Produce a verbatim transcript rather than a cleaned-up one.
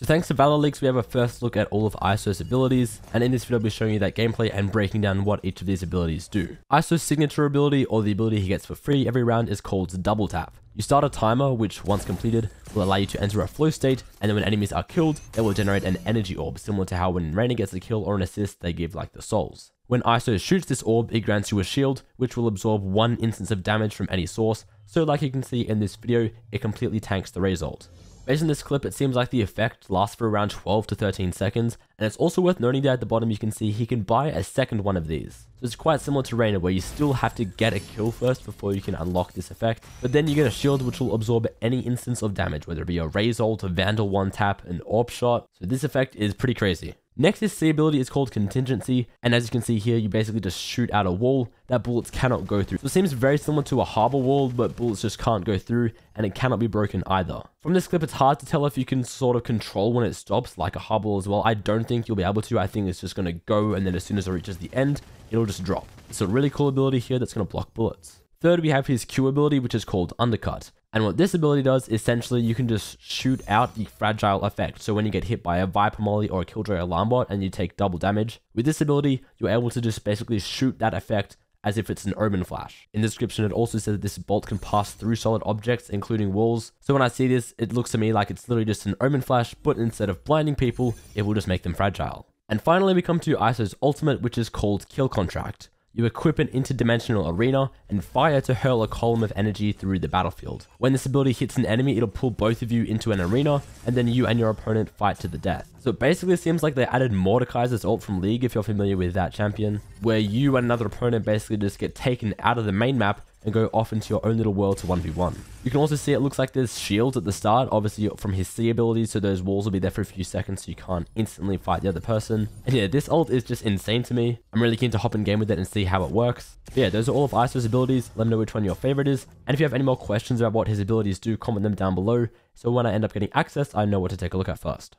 So thanks to ValorLeaks, we have a first look at all of Iso's abilities, and in this video I'll be showing you that gameplay and breaking down what each of these abilities do. Iso's signature ability, or the ability he gets for free every round, is called Double Tap. You start a timer which, once completed, will allow you to enter a flow state, and then when enemies are killed, they will generate an energy orb, similar to how when Reyna gets a kill or an assist, they give like the souls. When Iso shoots this orb, it grants you a shield, which will absorb one instance of damage from any source, so like you can see in this video, it completely tanks the result. Based on this clip, it seems like the effect lasts for around twelve to thirteen seconds, and it's also worth noting that at the bottom you can see he can buy a second one of these. So it's quite similar to Reyna, where you still have to get a kill first before you can unlock this effect, but then you get a shield which will absorb any instance of damage, whether it be a Raze ult, a Vandal one tap, an orb shot, so this effect is pretty crazy. Next, this C ability is called Contingency, and as you can see here, you basically just shoot out a wall that bullets cannot go through. So it seems very similar to a harbor wall, but bullets just can't go through, and it cannot be broken either. From this clip, it's hard to tell if you can sort of control when it stops, like a harbor wall as well. I don't think you'll be able to. I think it's just going to go, and then as soon as it reaches the end, it'll just drop. It's a really cool ability here that's going to block bullets. Third, we have his Q ability, which is called Undercut. And what this ability does, essentially, you can just shoot out the fragile effect. So when you get hit by a Viper molly or a Killjoy alarm bot and you take double damage, with this ability, you're able to just basically shoot that effect as if it's an Omen flash. In the description, it also says that this bolt can pass through solid objects, including walls. So when I see this, it looks to me like it's literally just an Omen flash, but instead of blinding people, it will just make them fragile. And finally, we come to Iso's ultimate, which is called Kill Contract. You equip an interdimensional arena and fire to hurl a column of energy through the battlefield. When this ability hits an enemy, it'll pull both of you into an arena, and then you and your opponent fight to the death. So it basically seems like they added Mordekaiser's ult from League, if you're familiar with that champion, where you and another opponent basically just get taken out of the main map and go off into your own little world to one v one. You can also see it looks like there's shields at the start, obviously from his C ability, so those walls will be there for a few seconds so you can't instantly fight the other person. And yeah, this ult is just insane to me. I'm really keen to hop in game with it and see how it works. But yeah, those are all of Iso's abilities. Let me know which one your favorite is. And if you have any more questions about what his abilities do, comment them down below, so when I end up getting access, I know what to take a look at first.